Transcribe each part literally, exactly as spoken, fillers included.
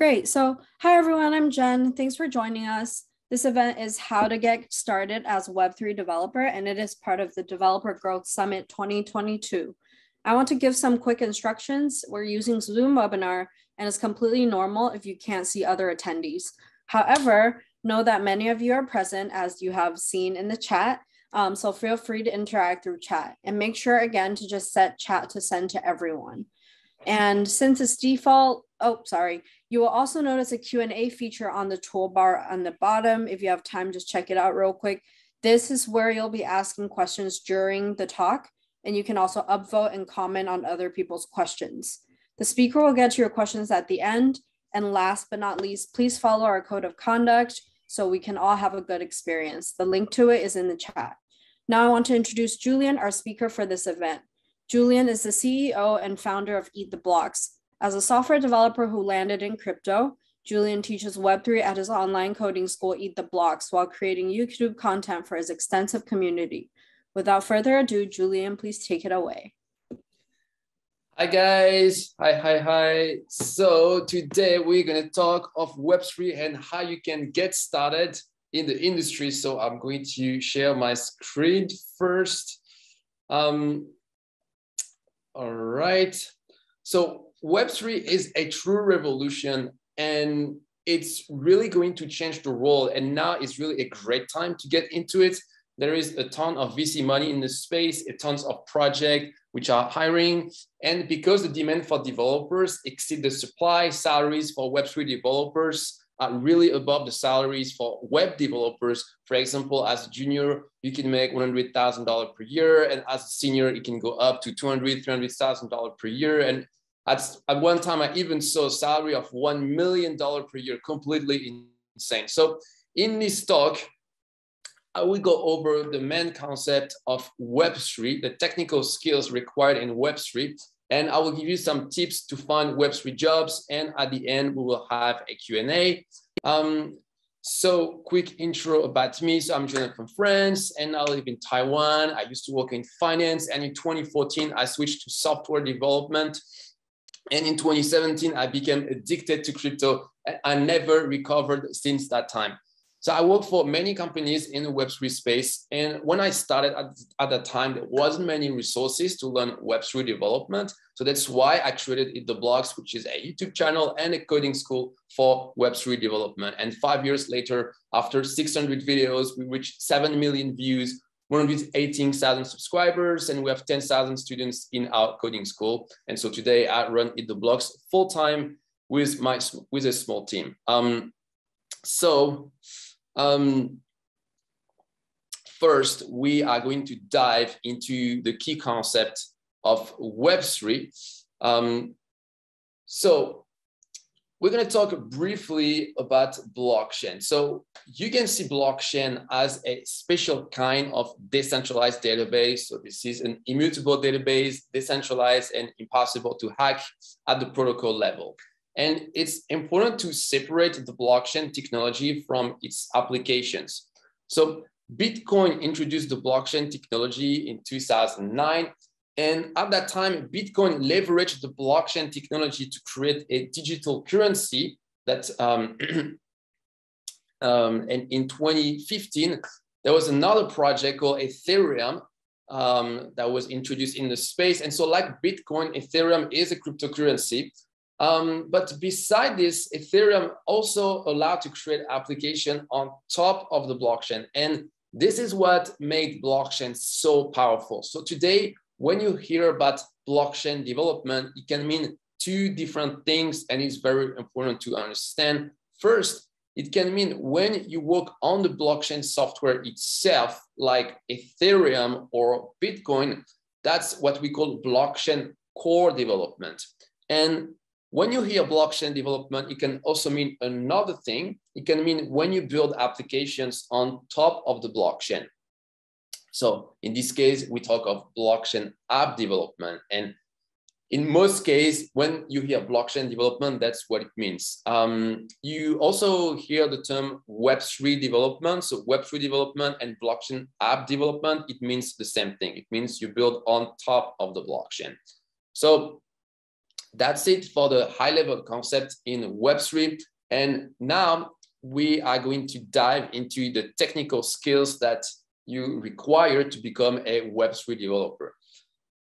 Great. So hi, everyone. I'm Jen. Thanks for joining us. This event is how to get started as a web three developer, and it is part of the Developer Growth Summit twenty twenty-two. I want to give some quick instructions. We're using Zoom webinar, and it's completely normal if you can't see other attendees. However, know that many of you are present, as you have seen in the chat, um, so feel free to interact through chat. And make sure, again, to just set chat to send to everyone. And since it's default, oh, sorry, you will also notice a Q and A feature on the toolbar on the bottom. If you have time, just check it out real quick. This is where you'll be asking questions during the talk, and you can also upvote and comment on other people's questions. The speaker will get to your questions at the end. And last but not least, please follow our code of conduct so we can all have a good experience. The link to it is in the chat. Now I want to introduce Julian, our speaker for this event. Julian is the C E O and founder of Eat the Blocks. As a software developer who landed in crypto, Julian teaches web three at his online coding school, Eat the Blocks, while creating YouTube content for his extensive community. Without further ado, Julian, please take it away. Hi guys, hi, hi, hi. So today we're gonna talk of web three and how you can get started in the industry. So I'm going to share my screen first. Um, all right. So web three is a true revolution, and it's really going to change the world. And now is really a great time to get into it. There is a ton of V C money in the space, a tons of projects which are hiring. And because the demand for developers exceeds the supply, salaries for web three developers are really above the salaries for web developers. For example, as a junior, you can make one hundred thousand dollars per year. And as a senior, it can go up to two hundred thousand dollars, three hundred thousand dollars per year. And at, at one time, I even saw a salary of one million dollars per year, completely insane. So in this talk, I will go over the main concept of web three, the technical skills required in web three, and I will give you some tips to find web three jobs, and at the end, we will have a Q and A. Um, so quick intro about me. So I'm Jonathan from France, and I live in Taiwan. I used to work in finance, and in twenty fourteen, I switched to software development. And in twenty seventeen, I became addicted to crypto, and I never recovered since that time. So I worked for many companies in the web three space. And when I started at, at that time, there wasn't many resources to learn web three development. So that's why I created Eat the Blocks, which is a YouTube channel and a coding school for web three development. And five years later, after six hundred videos, we reached seven million views, one hundred eighteen thousand subscribers, and we have ten thousand students in our coding school. And so today I run Eat the Blocks full-time with, my, with a small team. Um, so, Um, first, we are going to dive into the key concept of web three. Um, so we're going to talk briefly about blockchain. So you can see blockchain as a special kind of decentralized database. So this is an immutable database, decentralized and impossible to hack at the protocol level. And it's important to separate the blockchain technology from its applications. So Bitcoin introduced the blockchain technology in two thousand nine. And at that time, Bitcoin leveraged the blockchain technology to create a digital currency that, um, um, and in twenty fifteen, there was another project called Ethereum um, that was introduced in the space. And so like Bitcoin, Ethereum is a cryptocurrency. Um, but beside this, Ethereum also allowed to create application on top of the blockchain. And this is what made blockchain so powerful. So today, when you hear about blockchain development, it can mean two different things, and it's very important to understand. First, it can mean when you work on the blockchain software itself, like Ethereum or Bitcoin, that's what we call blockchain core development. And when you hear blockchain development, it can also mean another thing. It can mean when you build applications on top of the blockchain. So in this case, we talk of blockchain app development. And in most cases, when you hear blockchain development, that's what it means. Um, you also hear the term web three development. So web three development and blockchain app development, it means the same thing. It means you build on top of the blockchain. So that's it for the high level concept in web three. And now we are going to dive into the technical skills that you require to become a web three developer.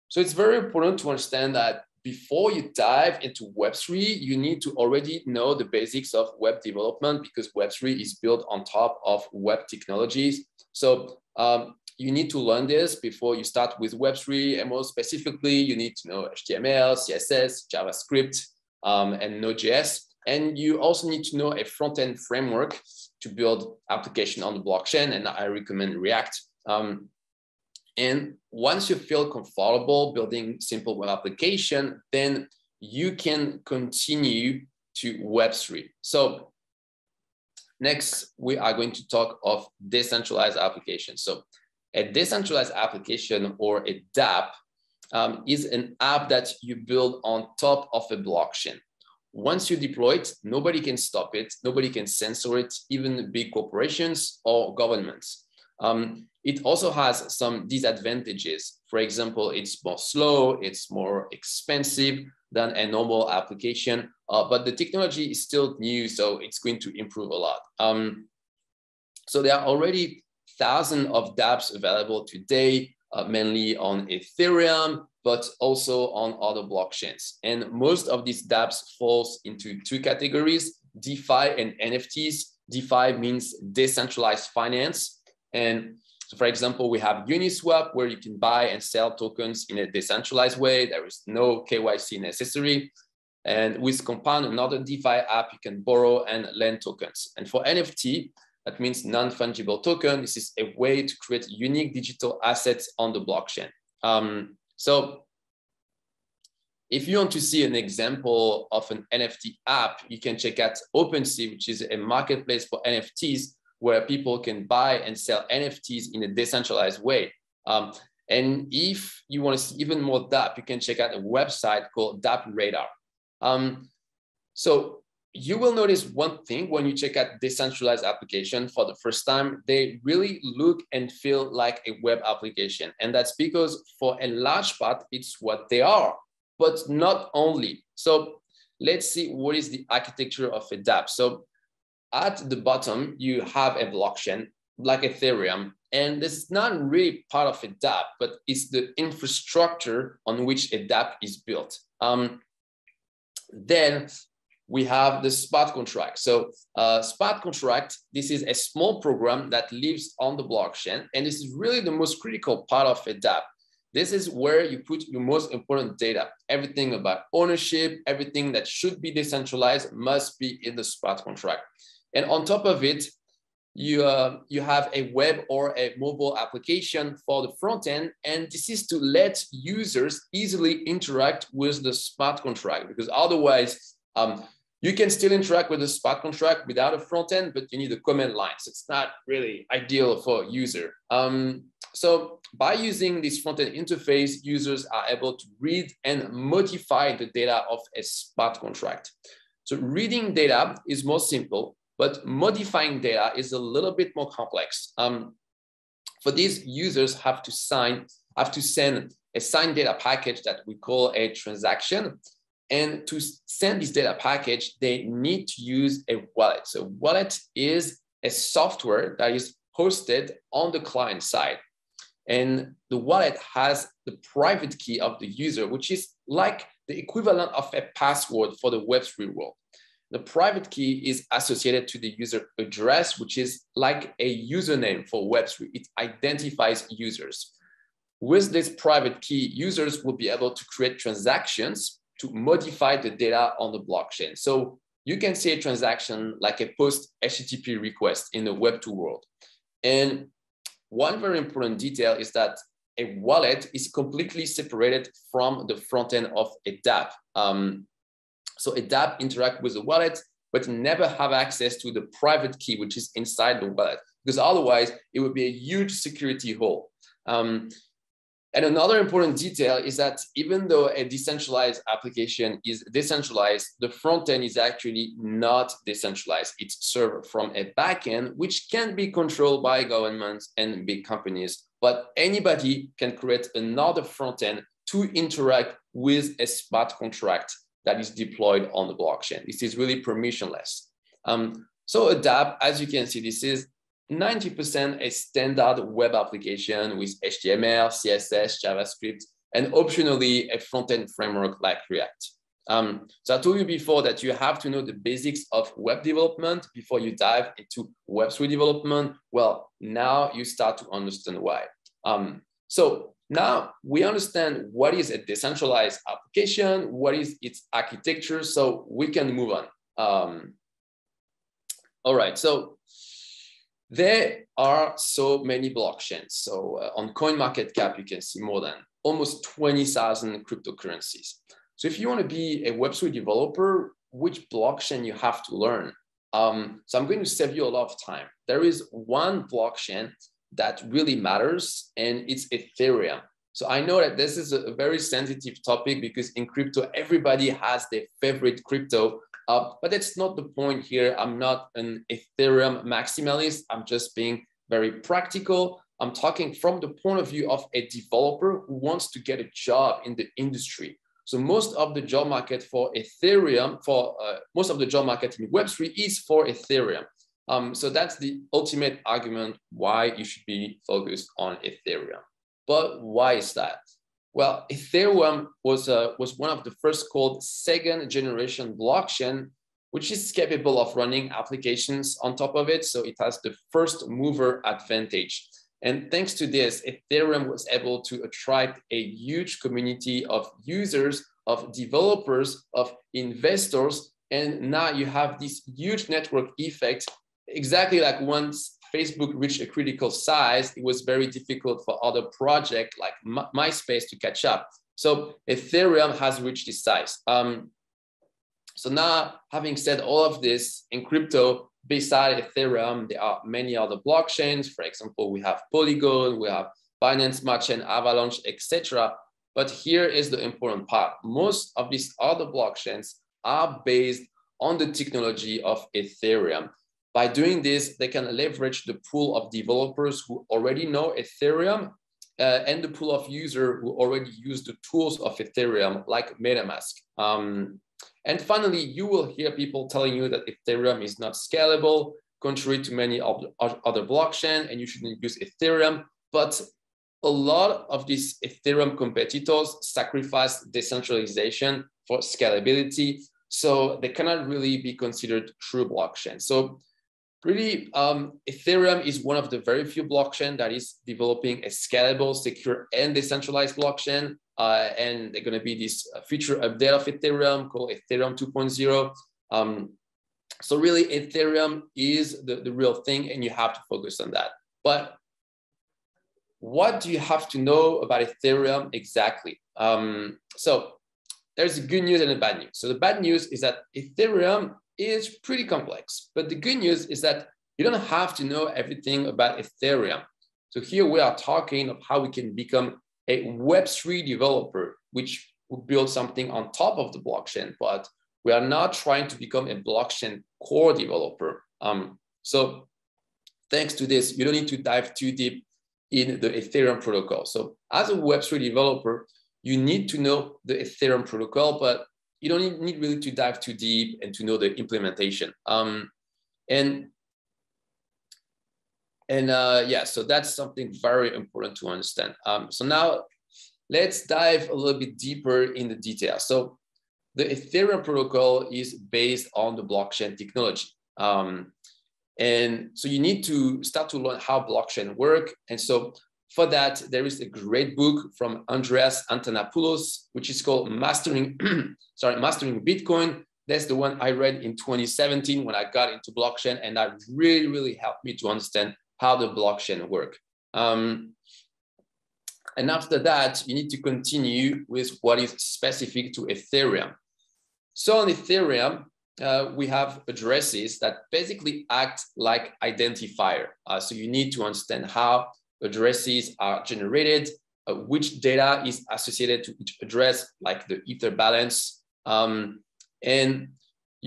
So it's very important to understand that before you dive into web three, you need to already know the basics of web development, because web three is built on top of web technologies. So um, you need to learn this before you start with web three, and more specifically, you need to know H T M L, C S S, JavaScript, um, and Node.js. And you also need to know a front-end framework to build application on the blockchain, and I recommend React. Um, and once you feel comfortable building simple web application, then you can continue to web three. So next, we are going to talk of decentralized applications. So a decentralized application, or a DApp, um, is an app that you build on top of a blockchain. Once you deploy it, nobody can stop it. Nobody can censor it, even big corporations or governments. Um, it also has some disadvantages. For example, it's more slow, it's more expensive than a normal application, uh, but the technology is still new, so it's going to improve a lot. Um, so there are already thousands of dApps available today, uh, mainly on Ethereum, but also on other blockchains. And most of these dApps falls into two categories, DeFi and N F Ts. DeFi means decentralized finance. And so, for example, we have Uniswap, where you can buy and sell tokens in a decentralized way. There is no K Y C necessary. And with Compound, another DeFi app, you can borrow and lend tokens. And for N F T, that means non-fungible token. This is a way to create unique digital assets on the blockchain. Um, So if you want to see an example of an N F T app, you can check out OpenSea, which is a marketplace for N F Ts, where people can buy and sell N F Ts in a decentralized way. Um, and if you want to see even more DApp, you can check out a website called DApp Radar. Um, so you will notice one thing when you check out decentralized application for the first time, they really look and feel like a web application. And that's because for a large part, it's what they are, but not only. So let's see what is the architecture of a DApp. So at the bottom, you have a blockchain like Ethereum, and this is not really part of a DApp, but it's the infrastructure on which a DApp is built. Um, then, we have the smart contract. So uh, smart contract, this is a small program that lives on the blockchain. And this is really the most critical part of a DApp. This is where you put your most important data. Everything about ownership, everything that should be decentralized must be in the smart contract. And on top of it, you, uh, you have a web or a mobile application for the front end. And this is to let users easily interact with the smart contract, because otherwise, um, you can still interact with the smart contract without a front end, but you need a command line. So it's not really ideal for a user. Um, so by using this front end interface, users are able to read and modify the data of a smart contract. So reading data is more simple, but modifying data is a little bit more complex. Um, for these, users have to sign, have to send a signed data package that we call a transaction. And to send this data package, they need to use a wallet. So wallet is a software that is hosted on the client side. And the wallet has the private key of the user, which is like the equivalent of a password for the web three world. The private key is associated to the user address, which is like a username for web three. It identifies users. With this private key, users will be able to create transactions to modify the data on the blockchain. So you can see a transaction like a post H T T P request in the web two world. And one very important detail is that a wallet is completely separated from the front end of a DApp. Um, so a DApp interacts with the wallet, but never have access to the private key, which is inside the wallet, because otherwise it would be a huge security hole. Um, And another important detail is that even though a decentralized application is decentralized, the front end is actually not decentralized. It's served from a back end, which can be controlled by governments and big companies. But anybody can create another front end to interact with a smart contract that is deployed on the blockchain. This is really permissionless. Um, so a DApp, as you can see, this is ninety percent a standard web application with H T M L, C S S, JavaScript, and optionally a front-end framework like React. Um, so I told you before that you have to know the basics of web development before you dive into web three development. Well, now you start to understand why. Um, so now we understand what is a decentralized application, what is its architecture, so we can move on. Um, all right, so there are so many blockchains. So uh, on CoinMarketCap, you can see more than almost twenty thousand cryptocurrencies. So if you want to be a web three developer, which blockchain you have to learn? Um, so I'm going to save you a lot of time. There is one blockchain that really matters, and it's Ethereum. So I know that this is a very sensitive topic because in crypto, everybody has their favorite crypto, uh, but that's not the point here. I'm not an Ethereum maximalist. I'm just being very practical. I'm talking from the point of view of a developer who wants to get a job in the industry. So most of the job market for Ethereum, for uh, most of the job market in web three is for Ethereum. Um, so that's the ultimate argument why you should be focused on Ethereum. But why is that? Well, Ethereum was, uh, was one of the first called second generation blockchain, which is capable of running applications on top of it. So it has the first mover advantage. And thanks to this, Ethereum was able to attract a huge community of users, of developers, of investors. And now you have this huge network effect, exactly like once Facebook reached a critical size, it was very difficult for other projects like MySpace to catch up. So Ethereum has reached this size. Um, so now, having said all of this, in crypto, beside Ethereum, there are many other blockchains. For example, we have Polygon, we have Binance Smart Chain, Avalanche, et cetera. But here is the important part. Most of these other blockchains are based on the technology of Ethereum. By doing this, they can leverage the pool of developers who already know Ethereum uh, and the pool of users who already use the tools of Ethereum, like MetaMask. Um, And finally, you will hear people telling you that Ethereum is not scalable, contrary to many other blockchains, and you shouldn't use Ethereum. But a lot of these Ethereum competitors sacrifice decentralization for scalability, so they cannot really be considered true blockchain. So really, um, Ethereum is one of the very few blockchains that is developing a scalable, secure, and decentralized blockchain. Uh, and they're going to be this future update of Ethereum called Ethereum two point oh. Um, so really, Ethereum is the, the real thing, and you have to focus on that. But what do you have to know about Ethereum exactly? Um, so there's good news and the bad news. So the bad news is that Ethereum is pretty complex. But the good news is that you don't have to know everything about Ethereum. So here we are talking of how we can become a web three developer, which would build something on top of the blockchain, but we are not trying to become a blockchain core developer. Um, so thanks to this, you don't need to dive too deep in the Ethereum protocol. So as a web three developer, you need to know the Ethereum protocol, but you don't need really to dive too deep and to know the implementation. Um, and And uh, yeah, so that's something very important to understand. Um, so now let's dive a little bit deeper in the details. So the Ethereum protocol is based on the blockchain technology. Um, and so you need to start to learn how blockchain work. And so for that, there is a great book from Andreas Antonopoulos, which is called Mastering, sorry, Mastering Bitcoin. That's the one I read in twenty seventeen when I got into blockchain, and that really, really helped me to understand how the blockchain work. Um, and after that, you need to continue with what is specific to Ethereum. So on Ethereum, uh, we have addresses that basically act like identifier. Uh, so you need to understand how addresses are generated, uh, which data is associated to each address, like the ether balance. Um, and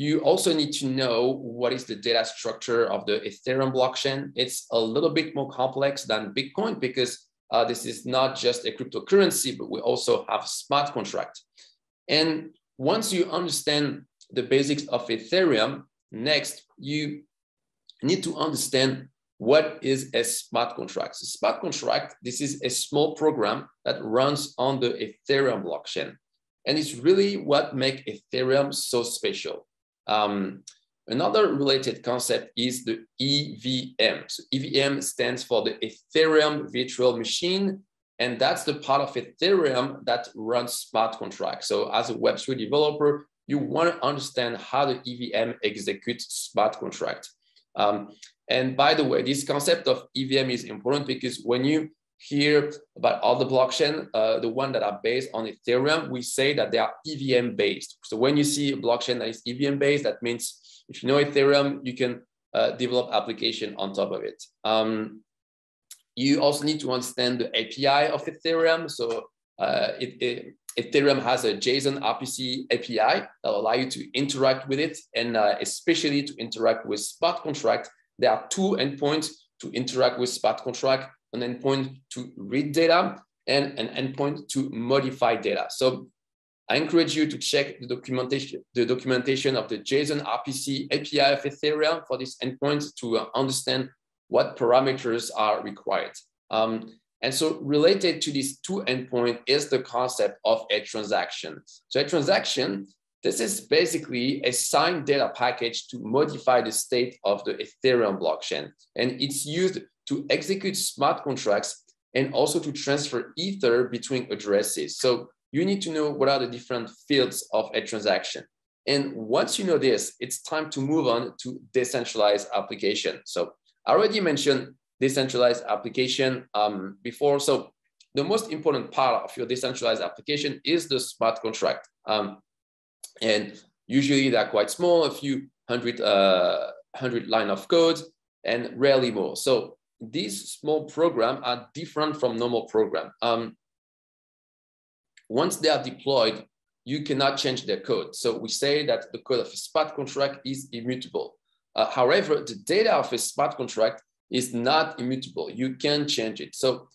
you also need to know what is the data structure of the Ethereum blockchain. It's a little bit more complex than Bitcoin because uh, this is not just a cryptocurrency, but we also have a smart contract. And once you understand the basics of Ethereum, next, you need to understand what is a smart contract. A smart contract, this is a small program that runs on the Ethereum blockchain. And it's really what makes Ethereum so special. Um, another related concept is the E V M. So E V M stands for the Ethereum Virtual Machine. And that's the part of Ethereum that runs smart contracts. So as a web three developer, you want to understand how the E V M executes smart contracts. Um, and by the way, this concept of E V M is important because when you hear about all the blockchain, uh, the one that are based on Ethereum, we say that they are E V M based. So when you see a blockchain that is E V M based, that means if you know Ethereum, you can uh, develop application on top of it. Um, you also need to understand the A P I of Ethereum. So uh, it, it, Ethereum has a JSON R P C A P I that will allow you to interact with it, and uh, especially to interact with smart contract. There are two endpoints to interact with smart contract: an endpoint to read data and an endpoint to modify data. So I encourage you to check the documentation, the documentation of the JSON R P C A P I of Ethereum for this endpoint to understand what parameters are required. Um, and so related to these two endpoints is the concept of a transaction. So a transaction, this is basically a signed data package to modify the state of the Ethereum blockchain. And it's used to execute smart contracts and also to transfer ether between addresses. So you need to know what are the different fields of a transaction. And once you know this, it's time to move on to decentralized application. So I already mentioned decentralized application um, before. So the most important part of your decentralized application is the smart contract. Um, and usually they're quite small, a few hundred, uh, hundred line of code and rarely more. So these small programs are different from normal programs. Um, once they are deployed, you cannot change their code. So we say that the code of a smart contract is immutable. Uh, however, the data of a smart contract is not immutable. You can change it. So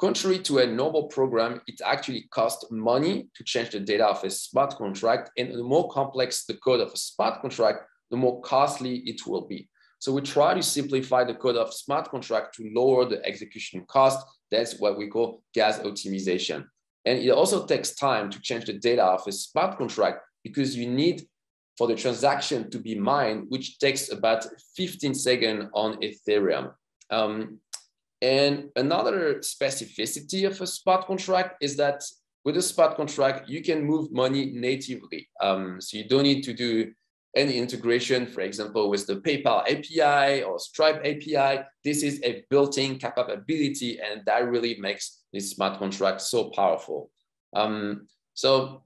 contrary to a normal program, it actually costs money to change the data of a smart contract. And the more complex the code of a smart contract, the more costly it will be. So we try to simplify the code of smart contract to lower the execution cost. That's what we call gas optimization. And it also takes time to change the data of a smart contract because you need for the transaction to be mined, which takes about fifteen seconds on Ethereum. Um, and another specificity of a smart contract is that with a smart contract, you can move money natively. Um, so you don't need to do any integration, for example, with the PayPal A P I or Stripe A P I. This is a built-in capability, and that really makes this smart contract so powerful. Um, so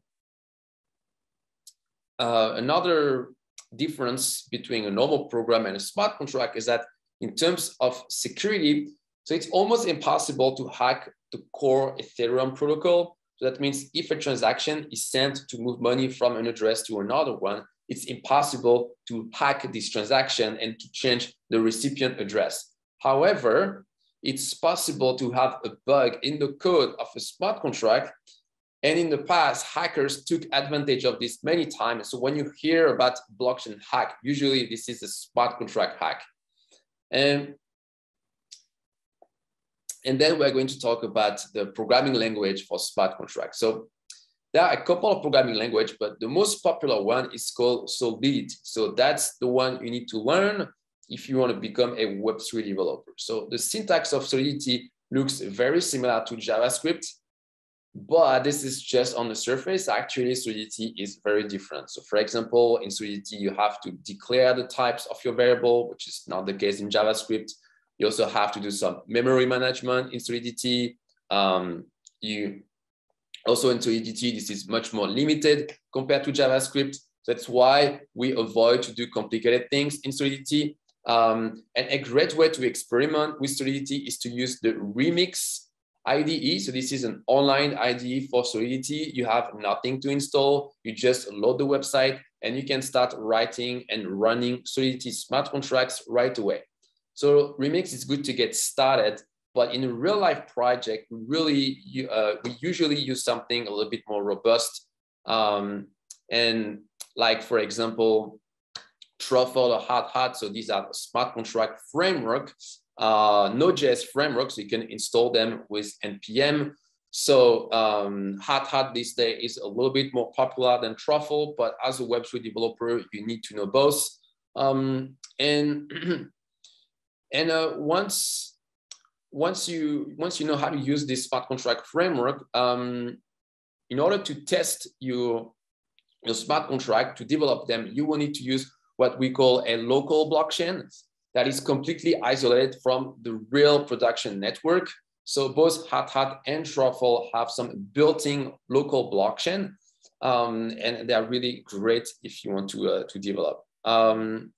uh, another difference between a normal program and a smart contract is that in terms of security, so it's almost impossible to hack the core Ethereum protocol. So that means if a transaction is sent to move money from an address to another one, it's impossible to hack this transaction and to change the recipient address. However, it's possible to have a bug in the code of a smart contract. And in the past, hackers took advantage of this many times. So when you hear about blockchain hack, usually this is a smart contract hack. And, and then we're going to talk about the programming language for smart contracts. So there are a couple of programming language, but the most popular one is called Solidity. So that's the one you need to learn if you want to become a web three developer. So the syntax of Solidity looks very similar to JavaScript, but this is just on the surface. Actually, Solidity is very different. So for example, in Solidity, you have to declare the types of your variable, which is not the case in JavaScript. You also have to do some memory management in Solidity. Um, you Also in Solidity, this is much more limited compared to JavaScript. That's why we avoid to do complicated things in Solidity. Um, and a great way to experiment with Solidity is to use the Remix I D E. So this is an online I D E for Solidity. You have nothing to install. You just load the website and you can start writing and running Solidity smart contracts right away. So Remix is good to get started. But in a real life project, we really uh, we usually use something a little bit more robust. Um, And like, for example, Truffle or Hard Hat, so these are smart contract framework, uh, Node.js framework, so you can install them with N P M. So um, Hard Hat these days is a little bit more popular than Truffle, but as a web three developer, you need to know both. Um, and and uh, once once you once you know how to use this smart contract framework, um, in order to test your your smart contract to develop them, you will need to use what we call a local blockchain that is completely isolated from the real production network. So both Hard Hat and Truffle have some built-in local blockchain, um, and they are really great if you want to uh, to develop. Um,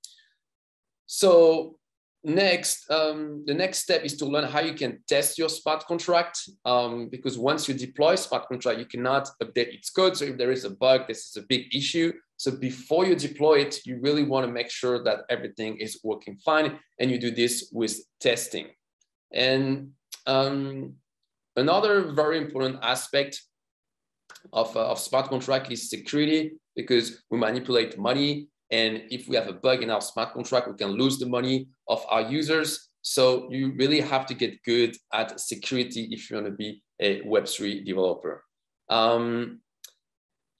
so next, um, the next step is to learn how you can test your smart contract, um, because once you deploy smart contract, you cannot update its code. So if there is a bug, this is a big issue. So before you deploy it, you really want to make sure that everything is working fine, and you do this with testing. And um, another very important aspect of, uh, of smart contract is security, because we manipulate money. And if we have a bug in our smart contract, we can lose the money of our users. So you really have to get good at security if you want to be a web three developer. Um,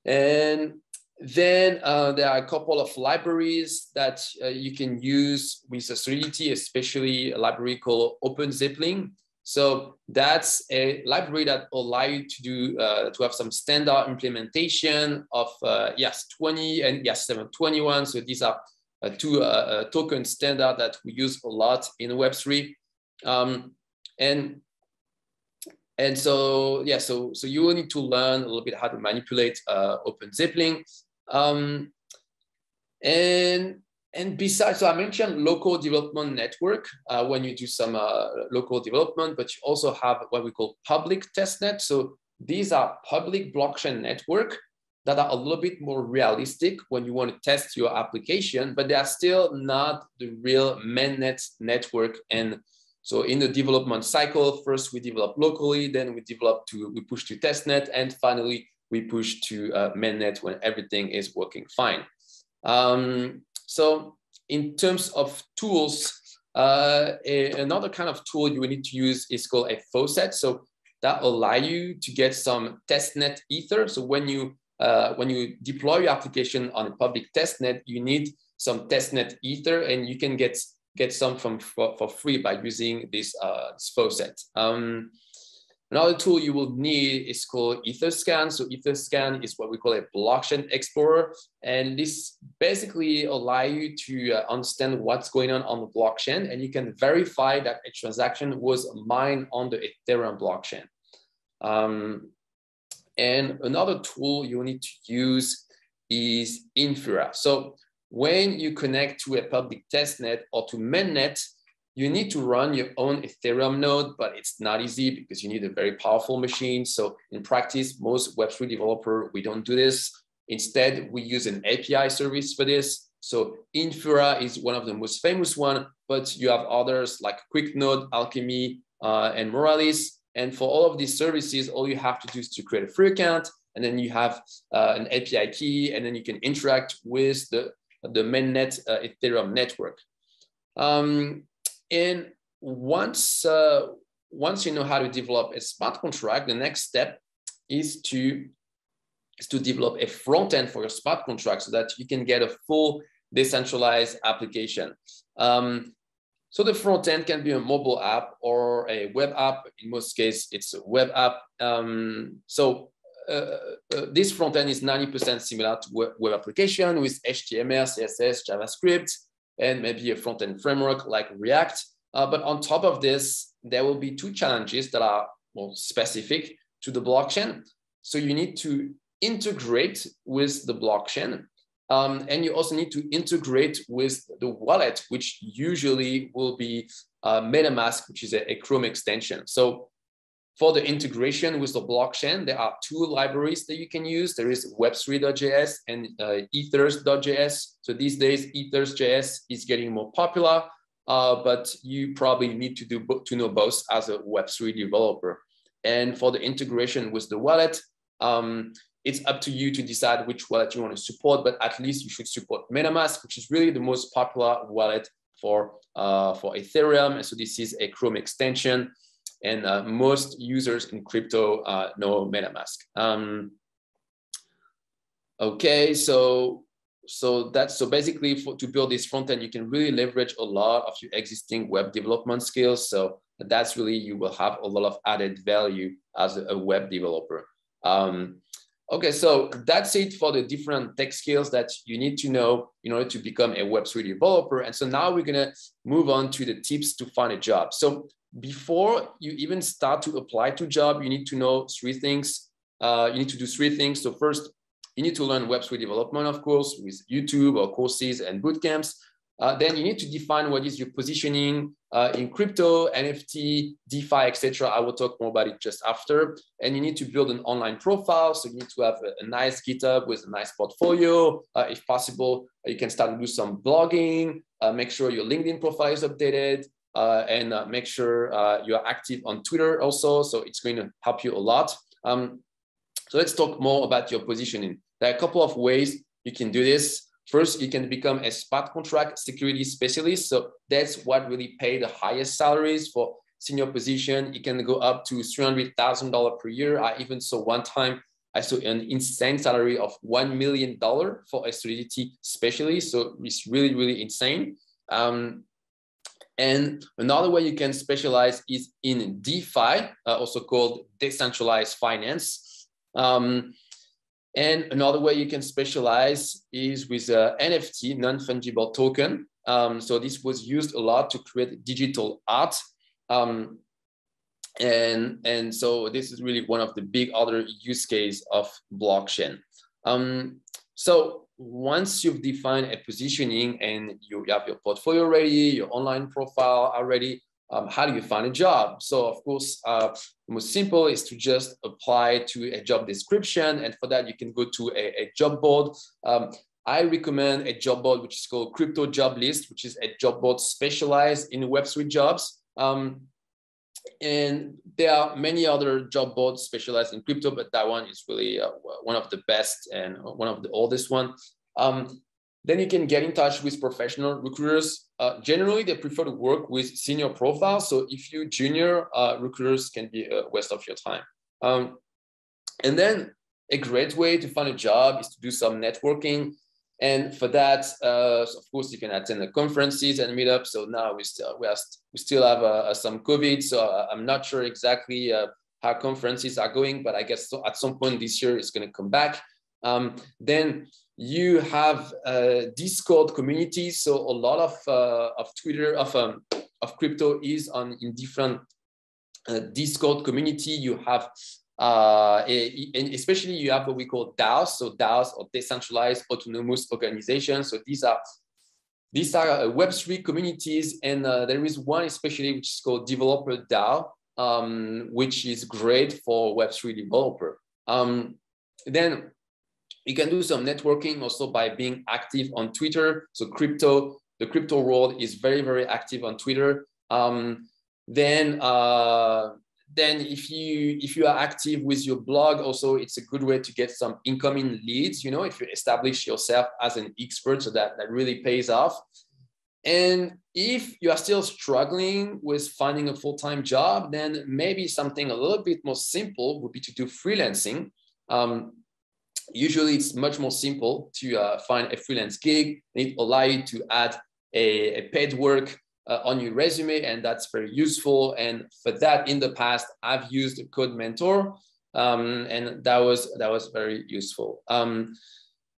and then uh, there are a couple of libraries that uh, you can use with Solidity, especially a library called OpenZeppelin. So that's a library that allows you to do uh, to have some standard implementation of uh, E A S twenty and E A S seven twenty-one. So these are uh, two uh, uh, token standard that we use a lot in web three, um, and and so yeah, so so you will need to learn a little bit how to manipulate uh, OpenZeppelin, um, and. And besides, so I mentioned local development network uh, when you do some uh, local development, but you also have what we call public testnet. So these are public blockchain network that are a little bit more realistic when you want to test your application, but they are still not the real mainnet network. And so in the development cycle, first we develop locally, then we develop to, we push to testnet, and finally we push to uh, mainnet when everything is working fine. Um, So in terms of tools, uh, a, another kind of tool you will need to use is called a faucet. So that allows you to get some testnet ether. So when you, uh, when you deploy your application on a public testnet, you need some testnet ether, and you can get, get some from, for, for free by using this, uh, this faucet. Um, another tool you will need is called EtherScan. So EtherScan is what we call a blockchain explorer. And this basically allows you to uh, understand what's going on on the blockchain, and you can verify that a transaction was mined on the Ethereum blockchain. Um, and another tool you need to use is Infura. So when you connect to a public testnet or to mainnet, you need to run your own Ethereum node, but it's not easy because you need a very powerful machine. So in practice, most web three developers, we don't do this. Instead, we use an A P I service for this. So Infura is one of the most famous one, but you have others like QuickNode, Alchemy, uh, and Morales. And for all of these services, all you have to do is to create a free account, and then you have uh, an A P I key, and then you can interact with the, the mainnet uh, Ethereum network. Um, And once, uh, once you know how to develop a smart contract, the next step is to, is to develop a front end for your smart contract so that you can get a full decentralized application. Um, so the front end can be a mobile app or a web app. In most cases, it's a web app. Um, so uh, uh, this front end is ninety percent similar to web, web application with H T M L, C S S, JavaScript, and maybe a front-end framework like React. Uh, but on top of this, there will be two challenges that are more specific to the blockchain. So you need to integrate with the blockchain. Um, and you also need to integrate with the wallet, which usually will be uh, Metamask, which is a, a Chrome extension. So for the integration with the blockchain, there are two libraries that you can use. There is web three dot J S and uh, ethers dot J S. So these days, ethers dot J S is getting more popular, uh, but you probably need to, do to know both as a web three developer. And for the integration with the wallet, um, it's up to you to decide which wallet you want to support, but at least you should support MetaMask, which is really the most popular wallet for, uh, for Ethereum. And so this is a Chrome extension, and uh, most users in crypto uh, know MetaMask. Um, okay, so, so that's, so basically for, to build this front end, you can really leverage a lot of your existing web development skills. So that's really, you will have a lot of added value as a web developer. Um, okay, so that's it for the different tech skills that you need to know in order to become a web three developer. And so now we're gonna move on to the tips to find a job. So before you even start to apply to job, you need to know three things. Uh, you need to do three things. So first, you need to learn web three development, of course, with YouTube or courses and bootcamps. Uh, then you need to define what is your positioning uh, in crypto, N F T, DeFi, et cetera. I will talk more about it just after. And you need to build an online profile. So you need to have a, a nice GitHub with a nice portfolio. Uh, if possible, you can start to do some blogging, uh, make sure your LinkedIn profile is updated, uh, and uh, make sure uh, you are active on Twitter also. So it's going to help you a lot. Um, so let's talk more about your positioning. There are a couple of ways you can do this. First, you can become a smart contract security specialist. So that's what really pay the highest salaries for senior position. It can go up to three hundred thousand dollars per year. I even saw one time, I saw an insane salary of one million dollars for a Solidity specialist. So it's really, really insane. Um, and another way you can specialize is in DeFi, uh, also called decentralized finance. Um, And another way you can specialize is with uh, N F T, non-fungible token. Um, so this was used a lot to create digital art. Um, and, and so this is really one of the big other use case of blockchain. Um, so once you've defined a positioning and you have your portfolio ready, your online profile already, Um, how do you find a job? So of course, uh, the most simple is to just apply to a job description. And for that, you can go to a, a job board. Um, I recommend a job board, which is called Crypto Job List, which is a job board specialized in web three jobs. Um, and there are many other job boards specialized in crypto, but that one is really uh, one of the best and one of the oldest one. Um, Then you can get in touch with professional recruiters. Uh, generally, they prefer to work with senior profiles. So if you junior, uh, recruiters can be a waste of your time. Um, and then a great way to find a job is to do some networking. And for that, uh, so of course, you can attend the conferences and meetups. So now we still, we, are st we still have uh, some COVID. So I'm not sure exactly uh, how conferences are going, but I guess so at some point this year, it's going to come back. Um, then you have a Discord community. So a lot of, uh, of Twitter, of, um, of crypto is on in different uh, Discord community. You have, uh, a, and especially you have what we call DAOs. So DAOs or decentralized autonomous organizations. So these are, these are uh, web three communities. And uh, there is one especially, which is called Developer DAO, um, which is great for web three developer. Um, then, you can do some networking also by being active on Twitter. So crypto, the crypto world is very, very active on Twitter. Um, then, uh, then if you if you are active with your blog, also it's a good way to get some incoming leads. You know, if you establish yourself as an expert, so that that really pays off. And if you are still struggling with finding a full-time job, then maybe something a little bit more simple would be to do freelancing. Um, Usually it's much more simple to uh, find a freelance gig. It allows you to add a, a paid work uh, on your resume, and that's very useful. And for that, in the past, I've used Code Mentor, um, and that was, that was very useful. Um,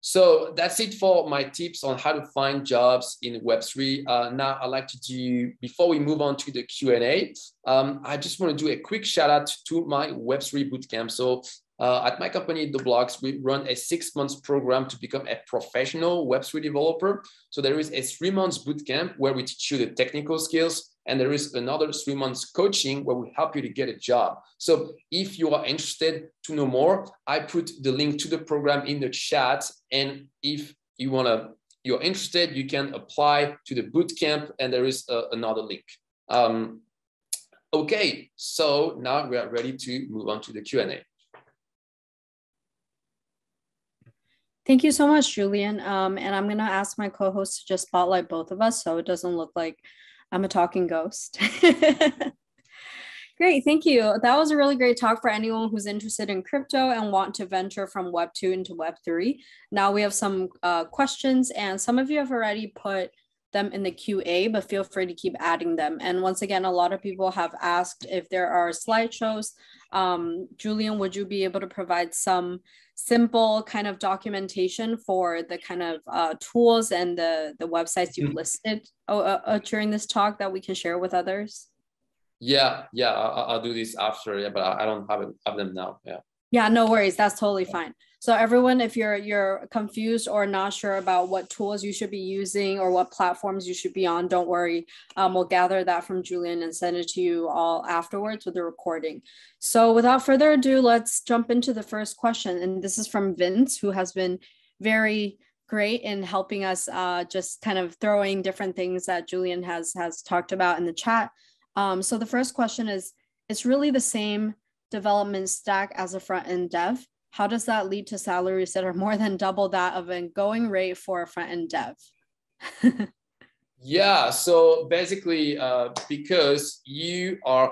so that's it for my tips on how to find jobs in web three. Uh, now I'd like to do, before we move on to the Q and A, um, I just want to do a quick shout out to my web three bootcamp. So Uh, at my company, Eat the Blocks, we run a six month program to become a professional web three developer. So there is a three month bootcamp where we teach you the technical skills, and there is another three months coaching where we help you to get a job. So if you are interested to know more, I put the link to the program in the chat. And if you wanna, you're interested, you can apply to the bootcamp, and there is uh, another link. Um, okay, so now we are ready to move on to the Q and A. Thank you so much, Julian. Um, and I'm going to ask my co-host to just spotlight both of us so it doesn't look like I'm a talking ghost. Great, thank you. That was a really great talk for anyone who's interested in crypto and want to venture from web two into web three. Now we have some uh, questions, and some of you have already put them in the Q A, but feel free to keep adding them. And once again, a lot of people have asked if there are slideshows. Um, Julian, would you be able to provide some simple kind of documentation for the kind of uh, tools and the, the websites you mm-hmm. listed uh, uh, during this talk that we can share with others? Yeah, yeah, I'll, I'll do this after, yeah, but I don't have, it, have them now, yeah. Yeah, no worries, that's totally fine. So everyone, if you're you're confused or not sure about what tools you should be using or what platforms you should be on, don't worry. Um, we'll gather that from Julian and send it to you all afterwards with the recording. So without further ado, let's jump into the first question. And this is from Vince, who has been very great in helping us uh, just kind of throwing different things that Julian has, has talked about in the chat. Um, so the first question is, it's really the same development stack as a front-end dev. How does that lead to salaries that are more than double that of an going rate for a front-end dev? Yeah, so basically uh, because you are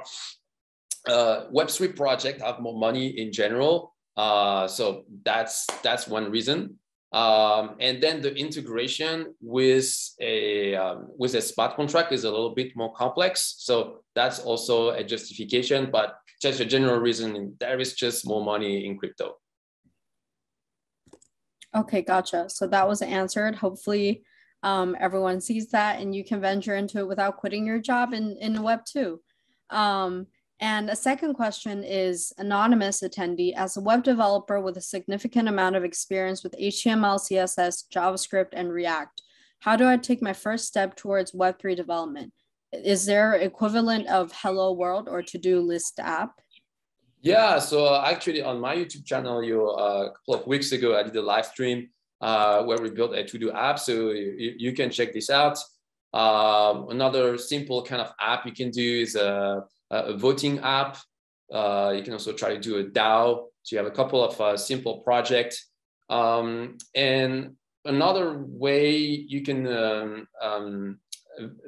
uh, web three project have more money in general. Uh, so that's, that's one reason. Um, and then the integration with a, um, with a smart contract is a little bit more complex. So that's also a justification, but just a general reason, there is just more money in crypto. Okay, gotcha. So that was answered. Hopefully um, everyone sees that and you can venture into it without quitting your job in, in web two. Um, and a second question is anonymous attendee. As a web developer with a significant amount of experience with H T M L, C S S, JavaScript, and React, how do I take my first step towards web three development? Is there equivalent of Hello World or to-do list app? Yeah, so actually on my YouTube channel, you uh, a couple of weeks ago, I did a live stream uh, where we built a to-do app. So you, you can check this out. Um, another simple kind of app you can do is a, a voting app. Uh, you can also try to do a DAO. So you have a couple of uh, simple projects. Um, and another way you can um, um,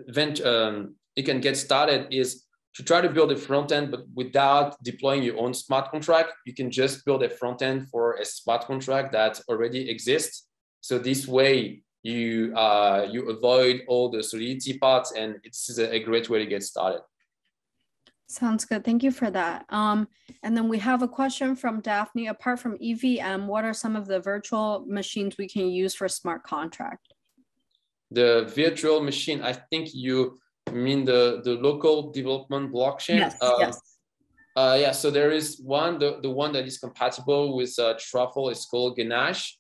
Event, um, you can get started is to try to build a front end, but without deploying your own smart contract. You can just build a front end for a smart contract that already exists. So this way you uh, you avoid all the Solidity parts, and it's a great way to get started. Sounds good. Thank you for that. Um, and then we have a question from Daphne. Apart from E V M, what are some of the virtual machines we can use for smart contract? The virtual machine, I think you mean the, the local development blockchain? Yes, um, yes. Uh, yeah, so there is one, the, the one that is compatible with uh, Truffle is called Ganache.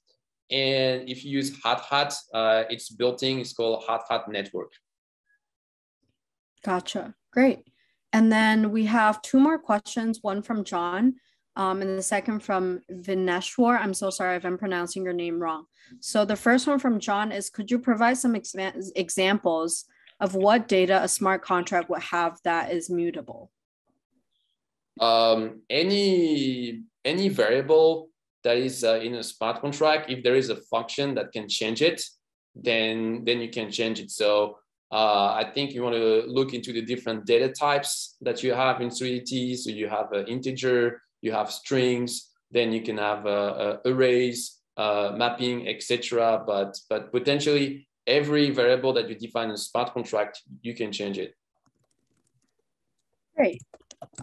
And if you use Hard Hat, uh, it's built in, it's called Hard Hat Network. Gotcha, great. And then we have two more questions, one from John. Um, and the second from Vineshwar. I'm so sorry if I'm pronouncing your name wrong. So the first one from John is, could you provide some ex examples of what data a smart contract would have that is mutable? Um, any, any variable that is uh, in a smart contract, if there is a function that can change it, then, then you can change it. So uh, I think you want to look into the different data types that you have in Solidity. So you have an integer, you have strings, then you can have uh, uh, arrays, uh, mapping, et cetera. But, but potentially every variable that you define in smart contract, you can change it. Great.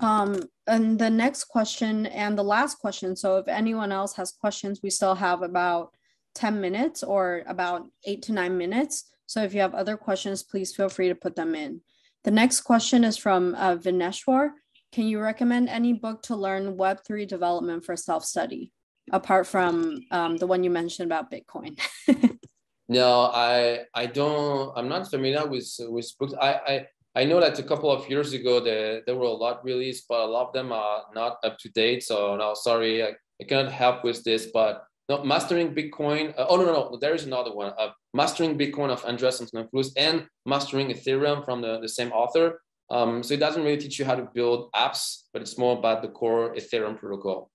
Um, and the next question and the last question. So if anyone else has questions, we still have about ten minutes or about eight to nine minutes. So if you have other questions, please feel free to put them in. The next question is from uh, Vineshwar. Can you recommend any book to learn web three development for self-study, apart from um, the one you mentioned about Bitcoin? No, I I don't. I'm not familiar with with books. I I I know that a couple of years ago there there were a lot released, but a lot of them are not up to date. So no, sorry, I, I cannot help with this. But no, Mastering Bitcoin. Uh, oh no, no, no, there is another one. Uh, Mastering Bitcoin of Andreas Antonopoulos and Mastering Ethereum from the, the same author. Um, so it doesn't really teach you how to build apps, but it's more about the core Ethereum protocol.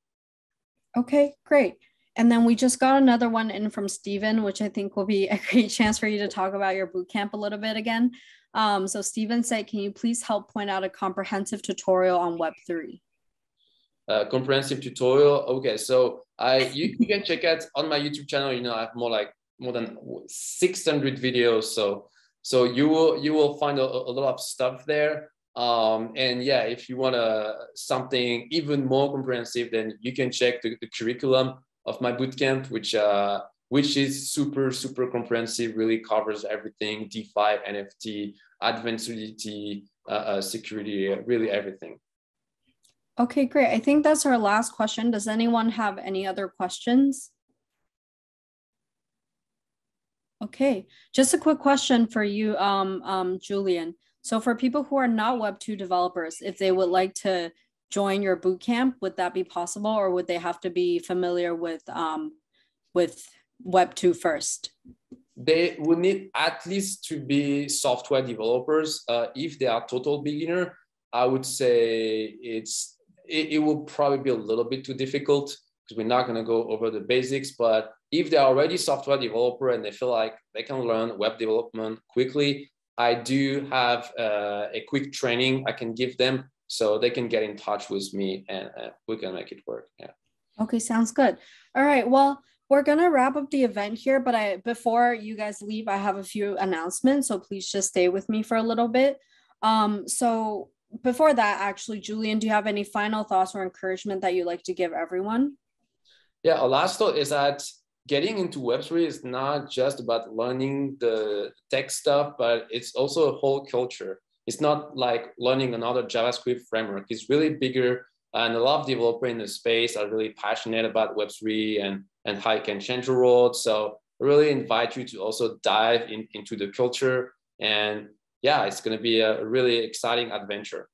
Okay, great. And then we just got another one in from Steven, which I think will be a great chance for you to talk about your bootcamp a little bit again. Um, so Steven said, can you please help point out a comprehensive tutorial on web three? Uh, comprehensive tutorial. Okay, so I you, you can check out on my YouTube channel. You know, I have more like more than six hundred videos. So so you will you will find a, a lot of stuff there. Um, and yeah, if you want a, something even more comprehensive, then you can check the, the curriculum of my bootcamp, which uh, which is super, super comprehensive, really covers everything, DeFi, N F T, advanced Solidity, uh, uh, security, really everything. Okay, great. I think that's our last question. Does anyone have any other questions? Okay, just a quick question for you, um, um, Julian. So for people who are not web two developers, if they would like to join your bootcamp, would that be possible, or would they have to be familiar with um, with web two first? They would need at least to be software developers. Uh, if they are total beginner, I would say it's it, it will probably be a little bit too difficult, because we're not going to go over the basics. But if they're already software developer and they feel like they can learn web development quickly, I do have uh, a quick training I can give them, so they can get in touch with me and uh, we can make it work. Yeah. Okay, sounds good. All right, well, we're gonna wrap up the event here, but I before you guys leave, I have a few announcements, so please just stay with me for a little bit. Um, so before that, actually, Julian, do you have any final thoughts or encouragement that you'd like to give everyone? Yeah, our last thought is that getting into web three is not just about learning the tech stuff, but it's also a whole culture. It's not like learning another JavaScript framework. It's really bigger, and a lot of developers in the space are really passionate about web three and, and how it can change the world. So I really invite you to also dive in, into the culture. And yeah, it's going to be a really exciting adventure.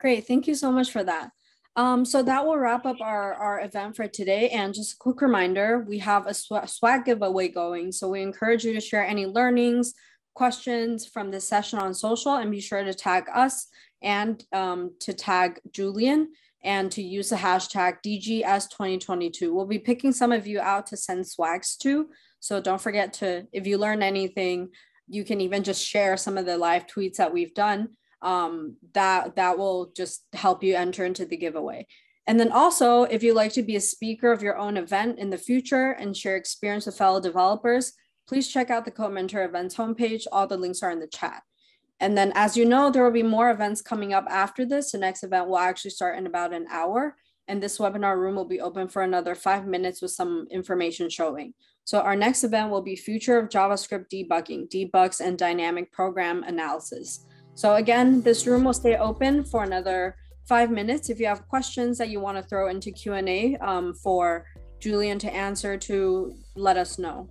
Great. Thank you so much for that. Um, so that will wrap up our, our event for today. And just a quick reminder, we have a sw- swag giveaway going. So we encourage you to share any learnings, questions from this session on social, and be sure to tag us and um, to tag Julian and to use the hashtag D G S twenty twenty-two. We'll be picking some of you out to send swags to. So don't forget to, if you learn anything, you can even just share some of the live tweets that we've done. Um, that, that will just help you enter into the giveaway. And then also, if you'd like to be a speaker of your own event in the future and share experience with fellow developers, please check out the Co-Mentor events homepage. All the links are in the chat. And then, as you know, there will be more events coming up after this. The next event will actually start in about an hour. And this webinar room will be open for another five minutes with some information showing. So our next event will be Future of JavaScript Debugging, Debugs and Dynamic Program Analysis. So again, this room will stay open for another five minutes. If you have questions that you want to throw into Q and A um, for Julian to answer, to let us know.